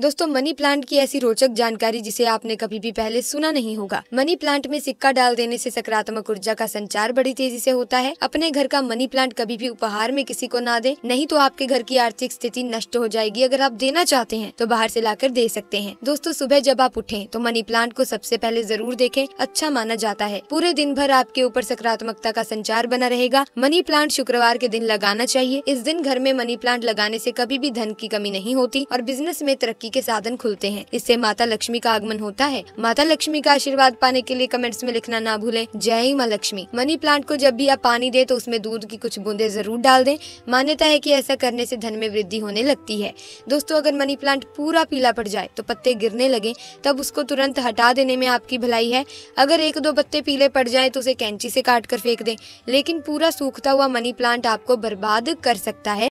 दोस्तों money plant की ऐसी रोचक जानकारी जिसे आपने कभी भी पहले सुना नहीं होगा। मनी प्लांट में सिक्का डाल देने से सकारात्मक ऊर्जा का संचार बड़ी तेजी से होता है। अपने घर का मनी प्लांट कभी भी उपहार में किसी को ना दें, नहीं तो आपके घर की आर्थिक स्थिति नष्ट हो जाएगी। अगर आप देना चाहते हैं तो बाहर से लाकर दे सकते हैं। दोस्तों सुबह जब आप उठें तो मनी प्लांट को सबसे पहले जरूर देखें, अच्छा माना जाता है। पूरे दिन भर आपके ऊपर सकारात्मकता का संचार बना रहेगा। मनी प्लांट शुक्रवार के दिन लगाना चाहिए। इस दिन घर में मनी प्लांट लगाने से कभी भी धन की कमी नहीं होती और बिजनेस में तरक्की के साधन खुलते हैं। इससे माता लक्ष्मी का आगमन होता है। माता लक्ष्मी का आशीर्वाद पाने के लिए कमेंट्स में लिखना ना भूलें, जय मां लक्ष्मी। मनी प्लांट को जब भी आप पानी दें तो उसमें दूध की कुछ बूंदे जरूर डाल दें। मान्यता है कि ऐसा करने से धन में वृद्धि होने लगती है। दोस्तों अगर मनी प्लांट पूरा पीला पड़ जाए तो पत्ते गिरने लगे तब उसको तुरंत हटा देने में आपकी भलाई है। अगर एक दो पत्ते पीले पड़ जाए तो उसे कैंची से काट कर फेंक दें, लेकिन पूरा सूखता हुआ मनी प्लांट आपको बर्बाद कर सकता है।